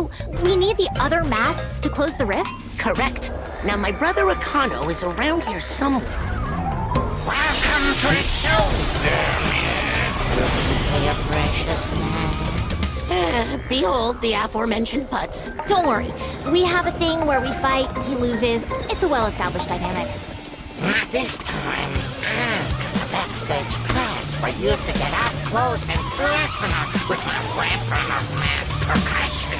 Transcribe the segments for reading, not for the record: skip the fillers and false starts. So, we need the other masks to close the rifts? Correct. Now my brother Okano is around here somewhere. Welcome to the show, Damien! For your precious masks. Behold the aforementioned putts. Don't worry. We have a thing where we fight, he loses. It's a well-established dynamic. Not this time. A backstage class for you to get up close and personal with my weapon of mass percussion.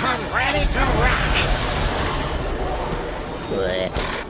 Come ready to ride. Look at the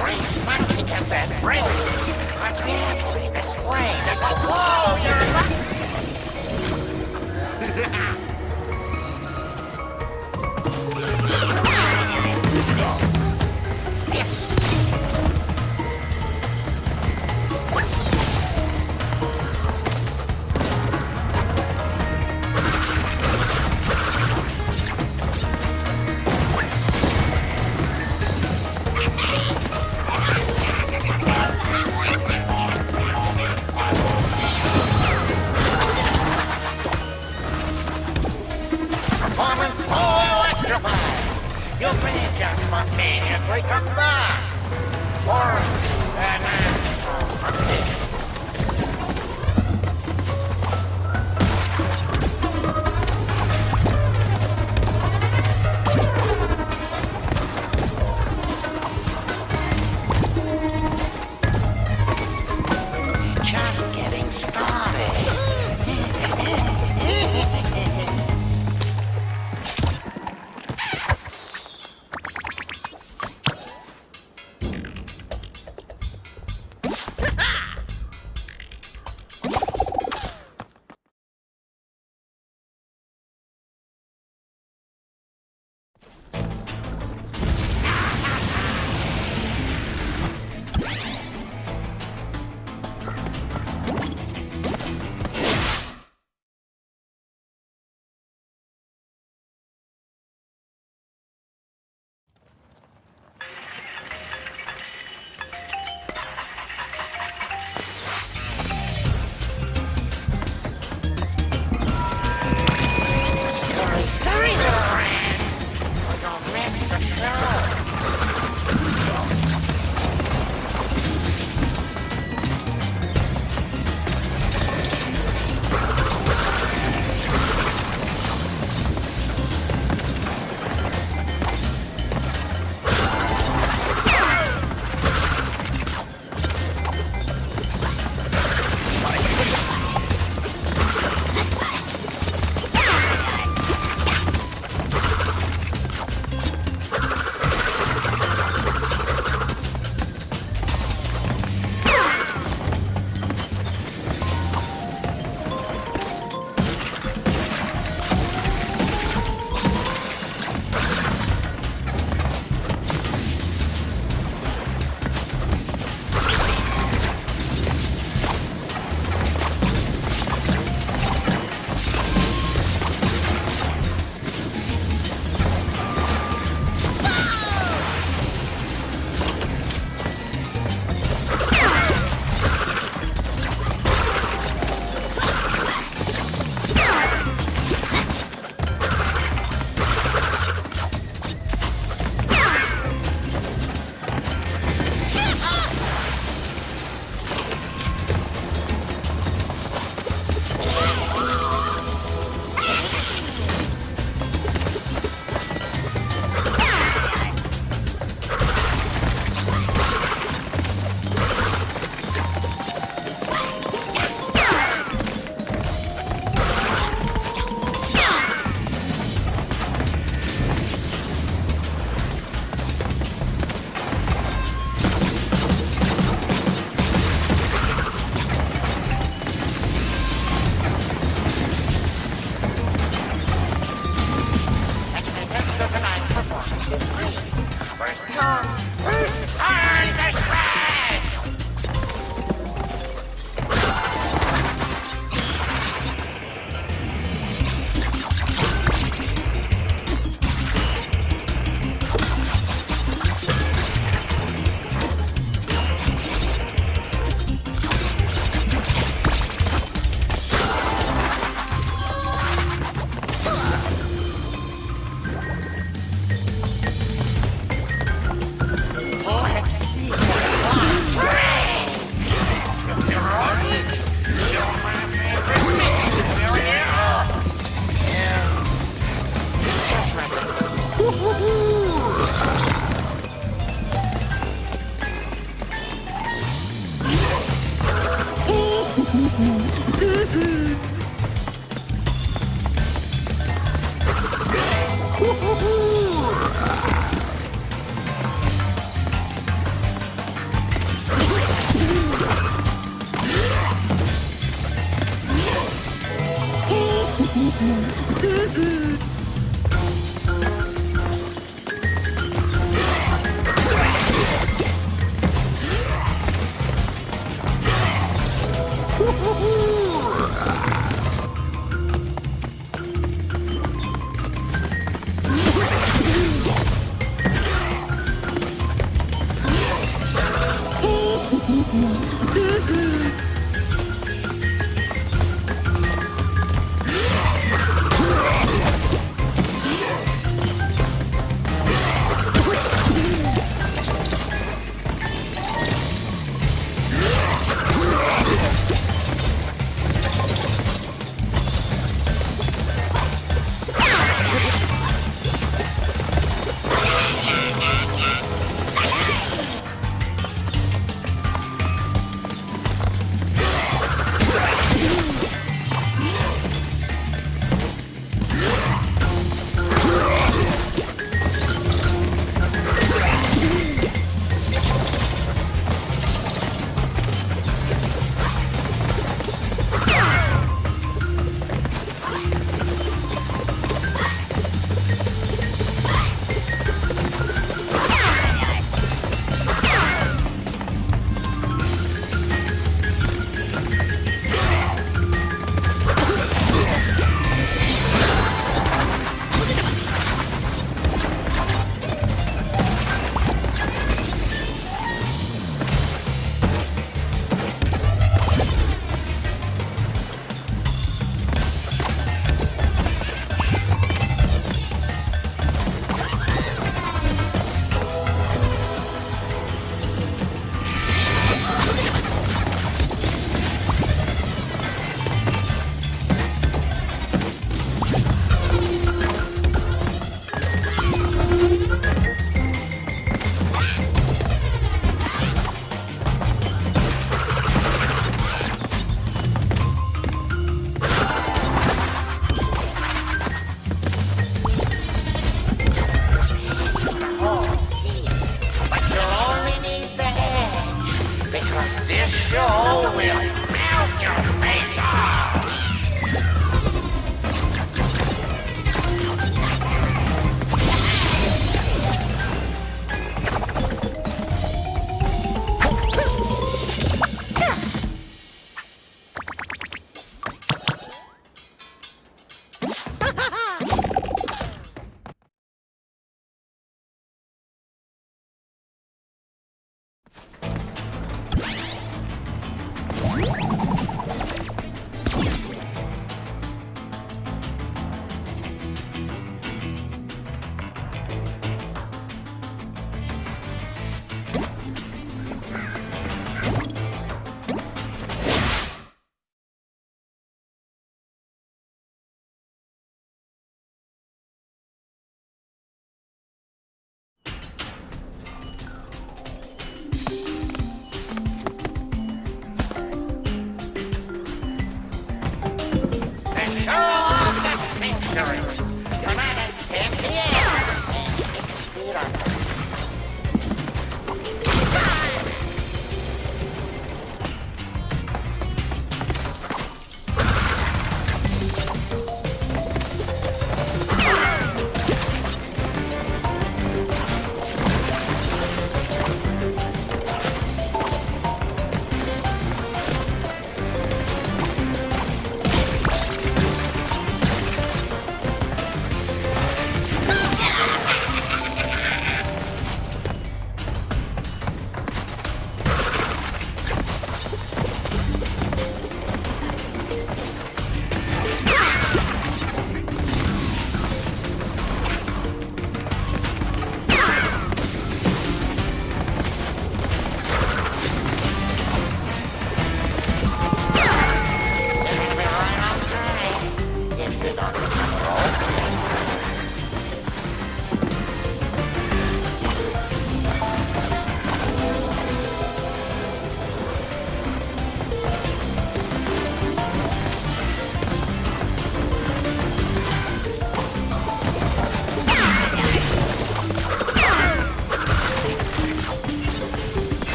Brings a family display that will blow your mind.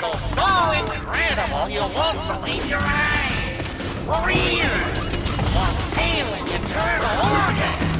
miracle so incredible you won't believe your eyes! Or ears! Or alien internal organs!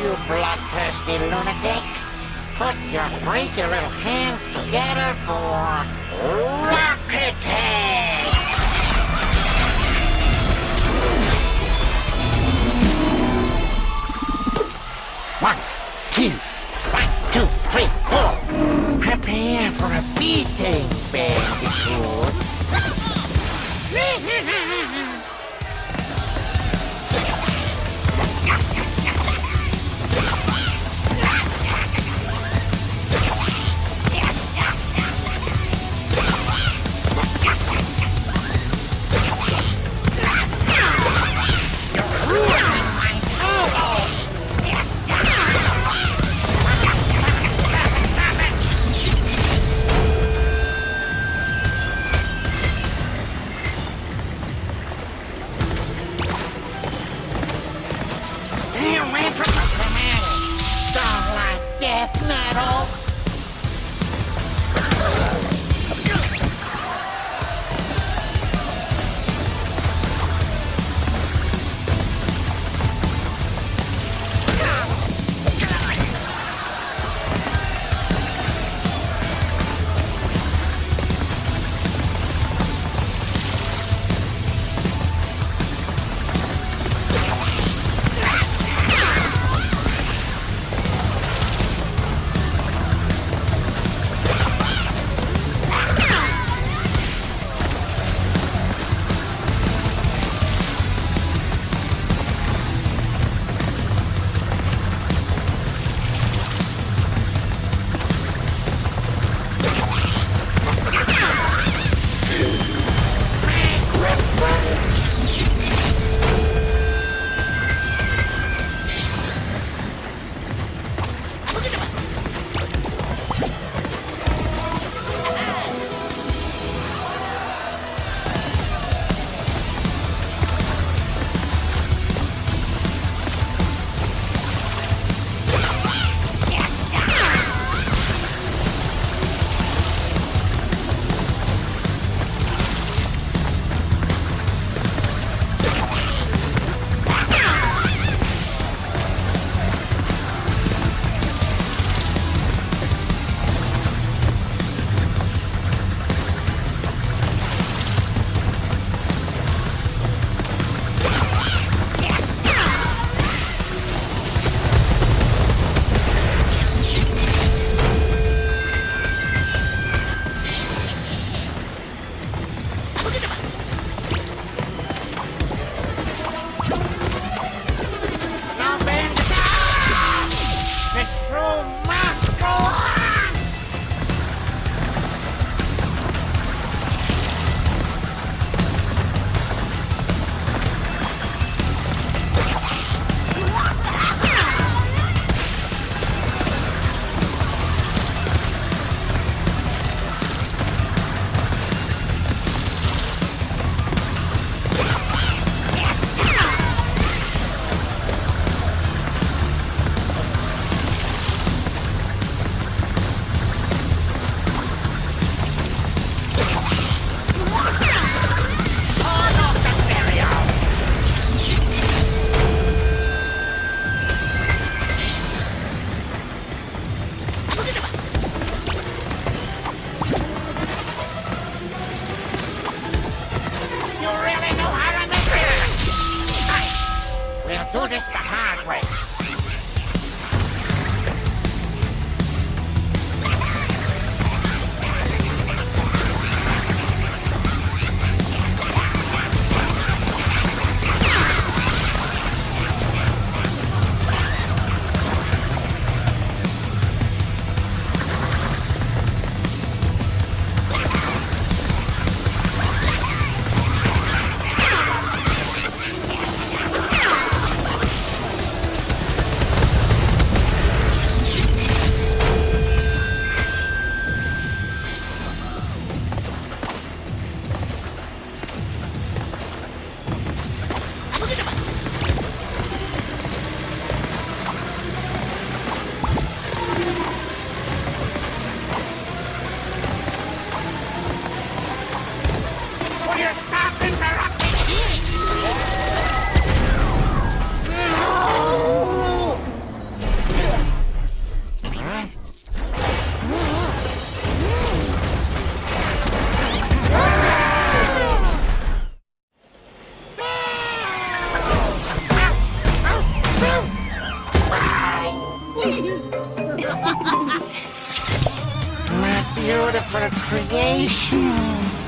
You bloodthirsty lunatics, put your freaky little hands together for Rocket Head! One, two, three, four! Prepare for a beating, bandicoots! beautiful creation.